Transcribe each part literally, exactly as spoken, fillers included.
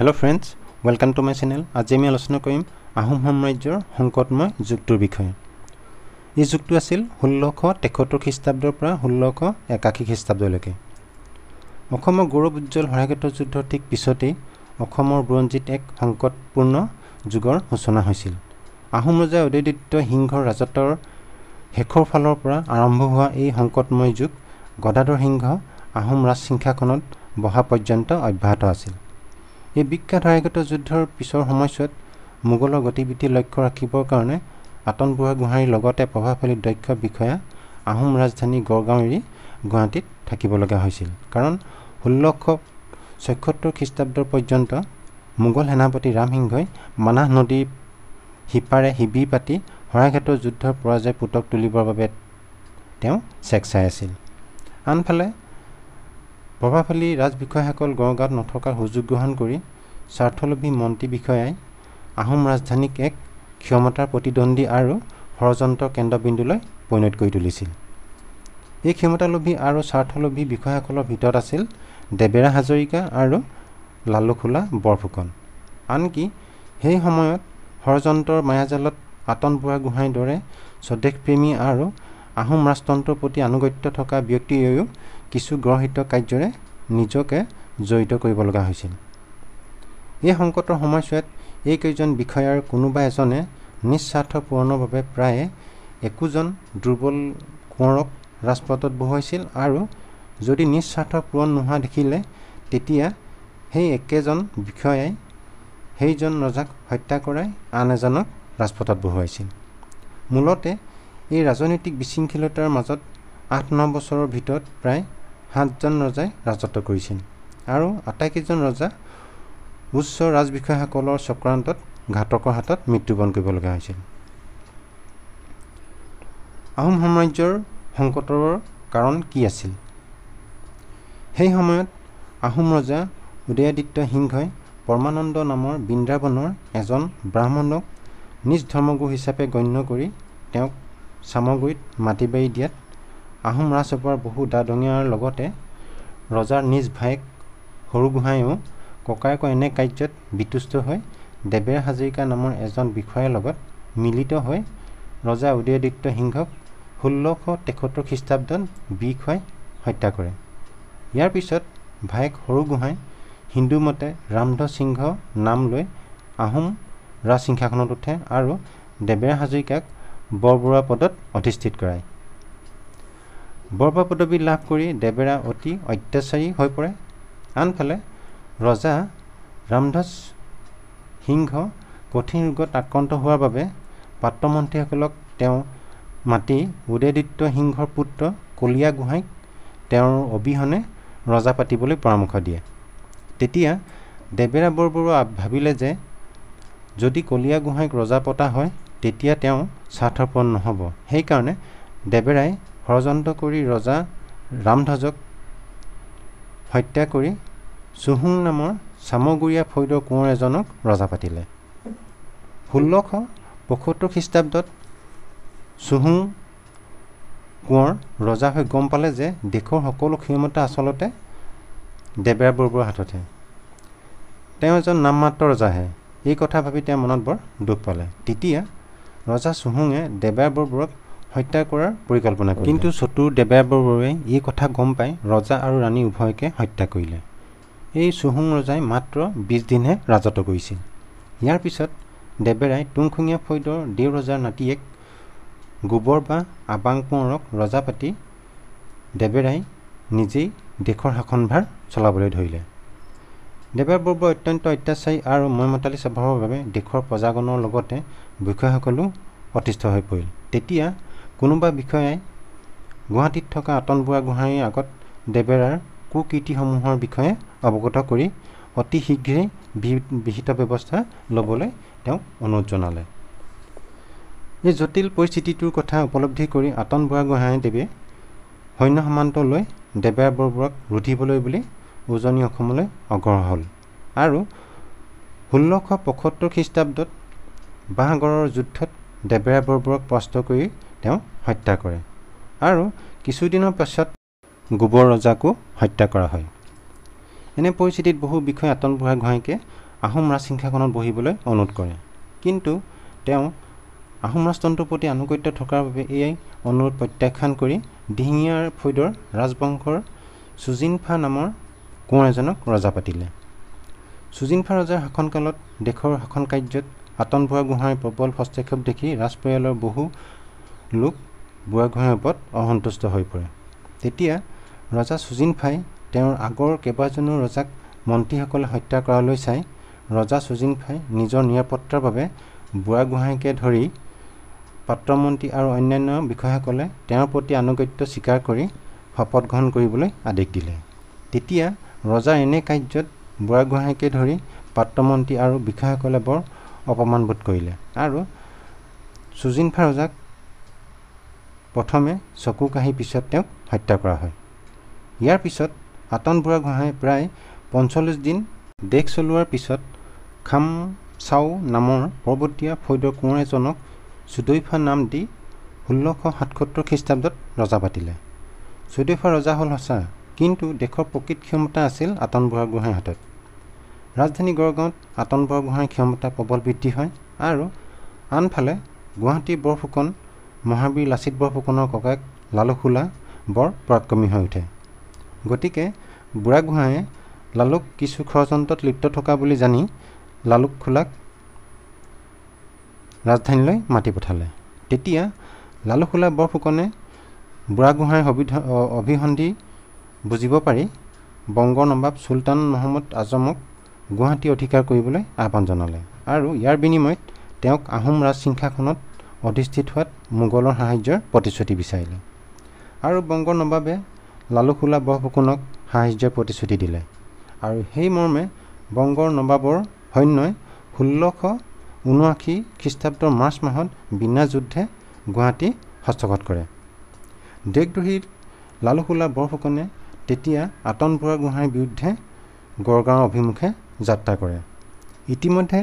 Hello friends, welcome to my channel. आज आम आलोचना करम आहम साम्राज्यर संकटमय जुगटर विषय। यह जुगट आल षोल्लश तेहत्तर ख्रीटाब्दर षोल्लश एकाशी ख्रीटाब्दे गौरव उज्ज्वल सराघाट युद्ध ठीक पिछते बुरंजीत एक संकटपूर्ण जुगर सूचना। आहम रजा उदयदित्य सिंहर राजत्वर शेषर फाলৰ পৰা आरम्भ हुआ এই সংকটময় যুগ গদাধৰ সিংহ আহোম ৰাজ সিংহাসনত বহা পৰ্যন্ত অব্যাহত আছিল। এই বিখ্যাত সৰাইঘাট যুদ্ধৰ পিছৰ সময়ছোৱাত মোগলৰ গতিবিধি লক্ষ্য ৰাখিবৰ কাৰণে আতন বুঢ়া গোহাঁইৰ লগতে প্ৰভাৱশালী দক্ষ বিষয়া আহোম ৰাজধানী গড়গাঁও এৰি গুৱাহাটীত থাকিব লগা হৈছিল। কাৰণ ষোল্লশ ছয়সত্তৰ খ্ৰীষ্টাব্দ পৰ্যন্ত মোগল সেনাপতি ৰাম সিংহই মানাহ নদীৰ সিপাৰে শিবিৰ পাতি সৰাইঘাটৰ যুদ্ধৰ পৰাজয় পুতক তুলিবৰ বাবে তেওঁ চেক চাই আছিল। আনফালে প্ৰভাৱশালী ৰাজবিষয়াসকল গড়গাঁৱত নথকাৰ সুযোগ গ্ৰহণ কৰি স্বাৰ্থলোভী মন্ত্ৰী বিষয়াই আহোম ৰাজধানীক এক ক্ষমতাৰ প্ৰতিদ্বন্দ্বী আৰু ষড়যন্ত্ৰৰ কেন্দ্ৰবিন্দুলৈ পৰিণত কৰি তুলিছিল। এই ক্ষমতালোভী আৰু স্বাৰ্থলোভী বিষয়াসকলৰ ভিতৰত আছিল দেৱেৰা হাজৰিকা আৰু লালুখোলা বৰফুকন। আনকি সেই সময়ত ষড়যন্ত্ৰৰ মায়াজালত আতন বুঢ়া গোহাঁইৰ দৰে স্বদেশপ্ৰেমী আৰু আহোম ৰাজতন্ত্ৰৰ প্ৰতি আনুগত্য থকা ব্যক্তিয়েও কিছু গৃহীত কাৰ্যৰে নিজকে জড়িত কৰিব লগা হৈছিল। এই সংকটৰ সময়ছোৱাত এইকেইজন বিষয়াৰ কোনোবা এজনে নিস্বাৰ্থ পূৰণৰ বাবে প্ৰায় একোজন দুৰ্বল কোঁৱৰক ৰাজপথত বহুৱাইছিল আৰু যদি নিস্বাৰ্থ পূৰণ নোহোৱা দেখিলে তেতিয়া সেই একেজন বিষয়াই সেইজন ৰজাক হত্যা কৰাই আন এজনক ৰাজপথত বহুৱাইছিল। মূলতে এই ৰাজনৈতিক বিশৃংখলতাৰ মাজত আঠ ন বছৰৰ ভিতৰত প্ৰায় সাতজন ৰজাই ৰাজত্ব কৰিছিল আৰু আটাইকেইজন ৰজা উচ্চ ৰাজবিষয়াসকলৰ চক্ৰান্তত ঘাতকৰ হাতত মৃত্যুবৰণ কৰিব লগা হৈছিল। আহোম সাম্ৰাজ্যৰ সংকটৰ কাৰণ কি আছিল? সেই সময়ত আহোম ৰজা উদয়াদিত্য সিংহই পৰমানন্দ নামৰ বৃন্দাবনৰ এজন ব্ৰাহ্মণক নিজ ধৰ্মগুৰু হিচাপে গণ্য কৰি তেওঁক চামগুৰিত মাটি বাৰী দিয়াত আহোম ৰাজসভাৰ বহু দাদঙীয়াৰ লগতে ৰজাৰ নিজ ভায়েক সৰু গোহাঁইও ককায়েকৰ এনে কাৰ্যত বিতুষ্ট হৈ দেৱেৰা হাজৰিকা নামৰ এজন বিষয়াৰ লগত মিলিত হৈ ৰজা উদয়াদিত্য সিংহক ষোল্লশ তেসত্তৰ খ্ৰীষ্টাব্দত বিষ হৈ হত্যা কৰে। ইয়াৰ পিছত ভায়েক সৰু গোহাঁই হিন্দু মতে ৰামধৰ সিংহ নাম লৈ আহোম ৰাজ সিংহাসনত উঠে আৰু দেৱেৰা হাজৰিকাক বৰবৰুৱা পদত অধিষ্ঠিত কৰায়। বৰবৰুৱা পদবী লাভ কৰি দেৱেৰা অতি অত্যাচাৰী হৈ পৰে। আনফালে ৰজা ৰামধৰ সিংহ কঠিন ৰোগত আক্ৰান্ত হোৱাৰ বাবে পাত্ৰমন্ত্ৰীসকলক তেওঁ মাতি উদয়াদিত্য সিংহৰ পুত্ৰ কলীয়া গোহাঁইক তেওঁৰ অবিহনে ৰজা পাতিবলৈ পৰামৰ্শ দিয়ে। তেতিয়া দেৱেৰা বৰবৰুৱা ভাবিলে যে যদি কলীয়া গোহাঁইক ৰজা পতা হয় তেতিয়া তেওঁ স্বাৰ্থপৰ নহ'ব। সেইকাৰণে দেৱেৰাই ষড়যন্ত্ৰ কৰি ৰজা ৰামধ্বজক হত্যা কৰি চুহুং নামৰ চামগুৰীয়া ফৈদৰ কোঁৱৰ এজনক ৰজা পাতিলে। ষোল্লশ পঁয়সত্তৰ খ্ৰীষ্টাব্দত চুহুং কোঁৱৰ ৰজা হৈ গম পালে যে দেশৰ সকলো ক্ষমতা আচলতে দেৱেৰা বৰবৰুৱাৰ হাততহে, তেওঁ এজন নামমাত্ৰ ৰজাহে। এই কথা ভাবি তেওঁ মনত বৰ দুখ পালে। তেতিয়া ৰজা চুহুঙে দেৱেৰা বৰবৰুৱাক হত্যা কৰাৰ পৰিকল্পনা কৰিলে, কিন্তু চতুৰ দেৱেৰা বৰবৰুৱাই এই কথা গম পাই ৰজা আৰু ৰাণী উভয়কে হত্যা কৰিলে। এই চুহুং ৰজাই মাত্ৰ বিছ দিনহে ৰাজত্ব কৰিছিল। ইয়াৰ পিছত দেৱেৰাই তুংখুঙীয়া ফৈদৰ দেও ৰজাৰ নাতিয়েক গোবৰ বা আবাং কোঁৱৰক ৰজা পাতি দেৱেৰাই নিজেই দেশৰ শাসনভাৰ চলাবলৈ ধৰিলে। দেৱেৰা বৰবৰুৱা অত্যন্ত অত্যাচাৰী আৰু মৈমতালী স্বভাৱৰ বাবে দেশৰ প্ৰজাগণৰ লগতে বিষয়াসকলো অতিষ্ঠ হৈ পৰিল। তেতিয়া কোনোবা বিষয়াই গুৱাহাটীত থকা আতন বুঢ়া গোহাঁইৰ আগত দেৱেৰাৰ কুকীৰ্তিসমূহৰ বিষয়ে অৱগত কৰি অতি শীঘ্ৰেই বিহিত ব্যৱস্থা ল'বলৈ তেওঁক অনুৰোধ জনালে। এই জটিল পৰিস্থিতিটোৰ কথা উপলব্ধি কৰি আতন বুঢ়া গোহাঁই দেৱে সৈন্য সমান্ত লৈ দেৱেৰা বৰবৰুৱাক ৰুধিবলৈ বুলি উজনি অসমলৈ অগ্ৰসৰ হ'ল আৰু ষোল্লশ পঁয়সত্তৰ খ্ৰীষ্টাব্দত বাঁহগড়ৰ যুদ্ধত দেৱেৰা বৰবৰুৱাক পৰাস্ত কৰি তেওঁ হত্যা কৰে আৰু কিছুদিনৰ পাছত গোবৰ ৰজাকো হত্যা কৰা হয়। এনে পৰিস্থিতিত বহু বিষয়াই আতন বুঢ়া গোহাঁইকে आहम राजसिंहासনত बहिবলৈ अनुरोध करे किन्तु तेव आहम राजतंत्र प्रति आनुगत्य थकार বাবে এই অনুৰোধ প্ৰত্যাখ্যান কৰি ডিঙিয়াৰ ফৈদৰ ৰাজবংশৰ সুজিনফা নামৰ কোন এজনক ৰজা পাতিলে। সুজিনফা ৰজাৰ শাসনকালত দেশৰ শাসন কাৰ্যত আতন বুঢ়া গোহাঁইৰ প্ৰবল হস্তক্ষেপ দেখি ৰাজপৰিয়ালৰ বহু লোক বুঢ়া গোহাঁইৰ ওপৰত অসন্তুষ্ট হৈ পৰে। তেতিয়া ৰজা সুজিনফাই তেওঁৰ আগৰ কেইবাজনো ৰজাক মন্ত্ৰীসকলে হত্যা কৰালৈ চাই ৰজা সুজিনফাই নিজৰ নিৰাপত্তাৰ বাবে বুঢ়া গোহাঁইকে ধৰি পাত্ৰমন্ত্ৰী আৰু অন্যান্য বিষয়াসকলে তেওঁৰ প্ৰতি আনুগত্য স্বীকাৰ কৰি শপত গ্ৰহণ কৰিবলৈ আদেশ দিলে। তেতিয়া ৰজাৰ এনে কাৰ্যত বুঢ়া গোহাঁইকে ধৰি পাত্ৰমন্ত্ৰী আৰু বিষয়াসকলে বৰ অপমান বোধ কৰিলে আৰু সুজিনফা ৰজাক প্ৰথমে চকু কাহি পিছত তেওঁক হত্যা কৰা হয়। ইয়াৰ পিছত আতন বুঢ়া গোহাঁই প্ৰায় পঞ্চল্লিছ দিন দেশ চলোৱাৰ পিছত খাম চাও নামৰ পৰ্বতীয়া ফৈদৰ কোঁৱৰ এজনক চুদৈফা নাম দি ষোল্লশ সাতসত্তৰ খ্ৰীষ্টাব্দত ৰজা পাতিলে। চুদৈফা ৰজা হ'ল সঁচা, কিন্তু দেশৰ প্ৰকৃত ক্ষমতা আছিল আতন বুঢ়া গোহাঁইৰ হাতত। ৰাজধানী গড়গাঁৱত আতন বুঢ়া গোহাঁইৰ ক্ষমতা প্ৰবল বৃদ্ধি হয় আৰু আনফালে গুৱাহাটী বৰফুকন মহাবীৰ লাচিত বৰফুকনৰ ককায়েক লালুকসোলা বৰ পৰাক্ৰমী হৈ উঠে। গতিকে বুঢ়া গোহাঁয়ে লালুক কিছু ষড়যন্ত্ৰত লিপ্ত থকা বুলি জানি লালুকসোলাক ৰাজধানীলৈ মাতি পঠালে। তেতিয়া লালুকসোলা বৰফুকনে বুঢ়া গোহাঁইৰ অভিসন্ধি বুজিব পাৰি বংগৰ নবাব চুলতান মহম্মদ আজমক গুৱাহাটী অধিকাৰ কৰিবলৈ আহ্বান জনালে আৰু ইয়াৰ বিনিময়ত তেওঁক আহোম ৰাজসিংহাসনত অধিষ্ঠিত হোৱাত মোগলৰ সাহায্যৰ প্ৰতিশ্ৰুতি বিচাৰিলে আৰু বংগৰ নবাবে লালুকসোলা বৰফুকনক সাহায্যৰ প্ৰতিশ্ৰুতি দিলে আৰু সেই মৰ্মে বংগৰ নবাবৰ সৈন্যই ষোল্লশ ঊনাশী খ্ৰীষ্টাব্দৰ মাৰ্চ মাহত বিনা যুদ্ধে গুৱাহাটী হস্তগত কৰে। দেশদ্ৰোহী লালুকসোলা বৰফুকনে তেতিয়া আতন বুঢ়া গোহাঁইৰ বিৰুদ্ধে গড়গাঁৱৰ অভিমুখে যাত্ৰা কৰে। ইতিমধ্যে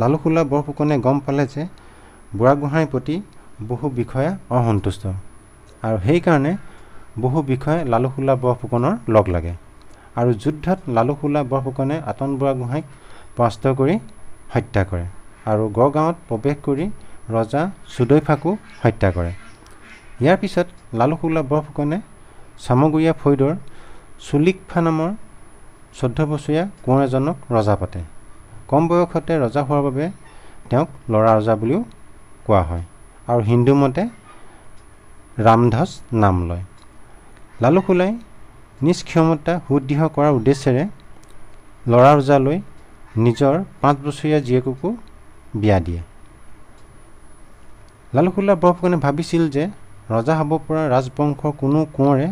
লালুকসোলা বৰফুকনে গম পালে যে বুঢ়া গোহাঁইৰ প্ৰতি বহু বিষয়া অসন্তুষ্ট আৰু সেইকাৰণে বহু বিষয়া লালুকসোলা বৰফুকনৰ লগ লাগে আৰু যুদ্ধত লালুকসোলা বৰফুকনে আতন বুঢ়া গোহাঁইক পৰাস্ত কৰি হত্যা কৰে আৰু গড়গাঁৱত প্ৰৱেশ কৰি ৰজা চুদৈফাকো হত্যা কৰে। ইয়াৰ পিছত লালুকসোলা বৰফুকনে চামগুৰীয়া ফৈদৰ চুলিকফা নামৰ চৈধ্য বছৰীয়া কোঁৱৰ এজনক ৰজা পাতে। কম বয়সতে ৰজা হোৱাৰ বাবে তেওঁক লৰা ৰজা বুলিও কোৱা হয় আৰু হিন্দু মতে ৰামধ্বজ নাম লয়। লালুকসোলাই নিজ ক্ষমতা সুদৃঢ় কৰাৰ উদ্দেশ্যেৰে লৰা ৰজালৈ নিজৰ পাঁচ বছৰীয়া জীয়েককো বিয়া দিয়ে। লালুকসোলা বৰফুকনে ভাবিছিল যে ৰজা হ'ব পৰা ৰাজবংশৰ কোনো কোঁৱৰে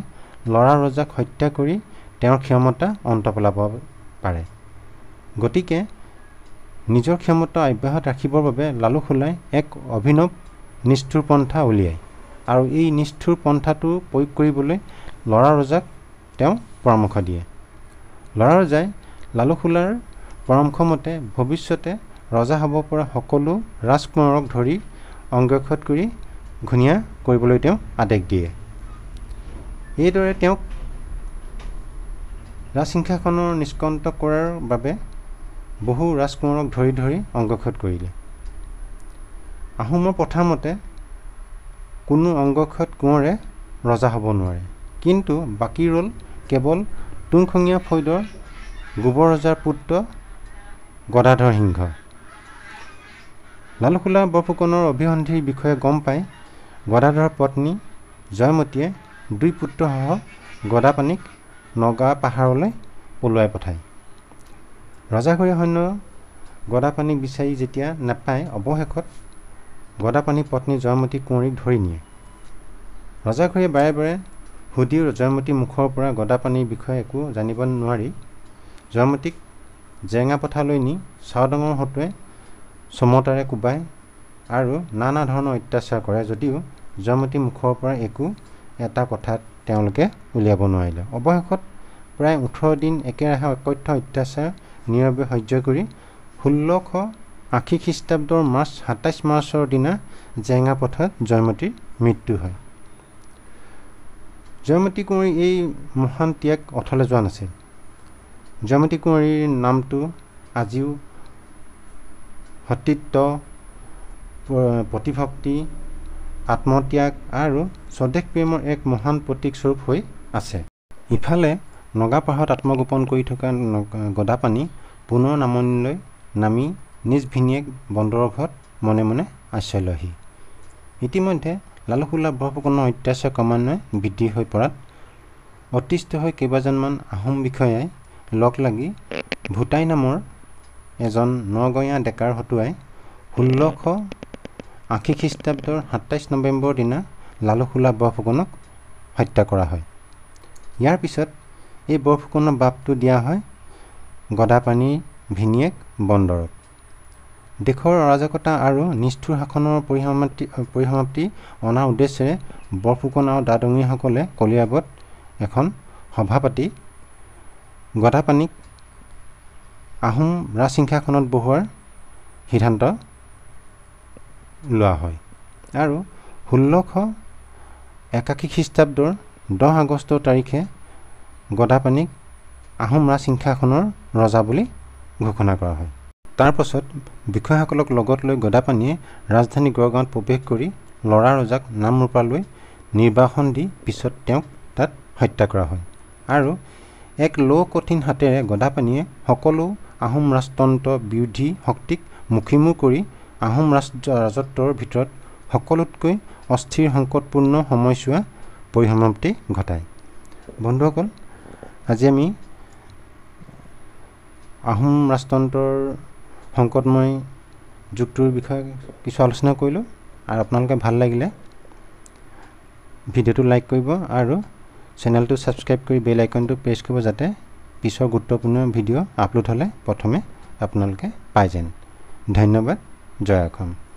লৰা ৰজাক হত্যা কৰি তেওঁৰ ক্ষমতা অন্ত পেলাব পাৰে। গতিকে নিজৰ ক্ষমতা অব্যাহত ৰাখিবৰ বাবে লালুকসোলাই এক অভিনৱ নিষ্ঠুৰ পন্থা উলিয়ায় আৰু এই নিষ্ঠুৰ পন্থাটো প্ৰয়োগ কৰিবলৈ লৰা ৰজাক তেওঁ পৰামৰ্শ দিয়ে। লৰা ৰজাই লালুকসোলাৰ পৰামৰ্শমতে ভৱিষ্যতে ৰজা হ'ব পৰা সকলো ৰাজকুমাৰক ধৰি অংগক্ষত কৰি ঘূণীয়া কৰিবলৈ তেওঁ আদেশ দিয়ে। এইদৰে তেওঁক ৰাজসিংহাসনৰ নিষ্কণ্ট কৰাৰ বাবে বহু ৰাজকুমাৰক ধৰি ধৰি অংগক্ষত কৰিলে। আহোমৰ প্ৰথামতে কোনো অংগক্ষত কোঁৱৰে ৰজা হ'ব নোৱাৰে, কিন্তু বাকী ৰ'ল কেৱল তুংখঙীয়া ফৈদৰ গোবৰ ৰজাৰ পুত্ৰ গদাধৰ সিংহ। লালুকসোলা বৰফুকনৰ অভিসন্ধিৰ বিষয়ে গম পাই গদাধৰৰ পত্নী জয়মতীয়ে দুই পুত্ৰসহ গদাপানীক নগাঁও পাহাৰলৈ পলুৱাই পঠায়। ৰজাঘৰীয়া সৈন্য গদাপানীক বিচাৰি যেতিয়া নাপায় অৱশেষত গদাপানীৰ পত্নী জয়মতী কোঁৱৰীক ধৰি নিয়ে। ৰজাঘৰীয়া বাৰে বাৰে সুধিও জয়মতীৰ মুখৰ পৰা গদাপানীৰ বিষয়ে একো জানিব নোৱাৰি জয়মতীক জেৰেঙা পথাৰলৈ নি চাওডাঙৰ হতুৱাই চমতাৰে কোবায় আৰু নানা ধৰণৰ অত্যাচাৰ কৰে যদিও জয়মতীৰ মুখৰ পৰা একো এটা কথা তেওঁলোকে উলিয়াব নোৱাৰিলে। অৱশেষত প্ৰায় ওঠৰ দিন একেৰাহে অকথ্য অত্যাচাৰ নীৰৱে সহ্য কৰি ষোল্লশ আশী খ্ৰীষ্টাব্দৰ মাৰ্চ সাতাইছ মাৰ্চৰ দিনা জেৰেঙা পথাৰত জয়মতীৰ মৃত্যু হয়। জয়মতী কোঁৱৰী এই মহান ত্যাগ অথলে যোৱা নাছিল। জয়মতী কোঁৱৰীৰ নামটো আজিও सतीत्व प्रतिभक्ति आत्मत्याग और स्वदेश प्रेम एक महान प्रतीक स्वरूप हो आसे। इफाले नगा पहाड़ आत्मगोपन कर थका गदापानी पुनः नामनिल नामी निज भिनियेक बंदरभत मने मने आश्रय लही। इतिमध्ये लालुकुल्ला बृहफुकনৰ অত্যাচাৰ ক্ৰমান্বয়ে বৃদ্ধি হৈ পৰাত অতিষ্ঠ হৈ কেইবাজনমান আহোম বিষয়াই লগ লাগি ভূটাই নামৰ এজন নগঞা ডেকাৰ হতুৱাই ষোল্লশ আশী খ্ৰীষ্টাব্দৰ সাতাইছ নৱেম্বৰ দিনা লালুকুল্লা বৃহফুকনক হত্যা কৰা হয়। ইয়াৰ পিছত এই বৃহফুকনৰ বাপটো দিয়া হয় গদাপানীৰ ভিনিয়েক বন্দৰক। देशर अराजकता और निष्ठुर शासनर परिसमाप्ति परिसमाप्ति अनार उद्देश्य बरफुकन और दादंगी कलियाबत एखन सभा पाति गदापानीक आहम राजसिंहासनत बहुवार सिद्धांत लोৱা হয়। और षोल्लश एकाशी ख्रीष्टाब्दर दस आगस्ट तारिखे गदापानीक आहम राजसिंहासनर रजा बुली घोषणा करा हय। तार पाছত বিষয়াসকলক লগত লৈ গদাপানীয়ে राजधानी গড়গাঁৱত प्रवेश কৰি লৰা ৰজাক নামৰূপালৈ নিৰ্বাসন দি পিছত তেওঁক তাত হত্যা কৰা হয়। আৰু এক লো কঠিন হাতেৰে গদাপানীয়ে সকলো আহোম ৰাজতন্ত্ৰ বিৰোধী শক্তিক মুখিমুখি কৰি আহোম ৰাজত্বৰ ভিতৰত সকলোতকৈ অস্থিৰ সংকটপূৰ্ণ সময়ছোৱা পৰিসমাপ্তি ঘটায়। বন্ধুসকল, আজি আমি আহোম ৰাজতন্ত্ৰৰ সংকটময় যুগটোৰ বিষয়ে কিছু আলোচনা কৰিলোঁ। আৰু আপোনালোকে ভাল লাগিলে ভিডিঅ'টো লাইক কৰিব আৰু চেনেলটো সাবস্ক্ৰাইব কৰি বেল আইকনটো প্ৰেছ কৰিব যাতে পিছৰ গুৰুত্বপূৰ্ণ ভিডিঅ' আপলোড হ'লে প্ৰথমে আপোনালোকে পাই যান। ধন্যবাদ। জয় অসম।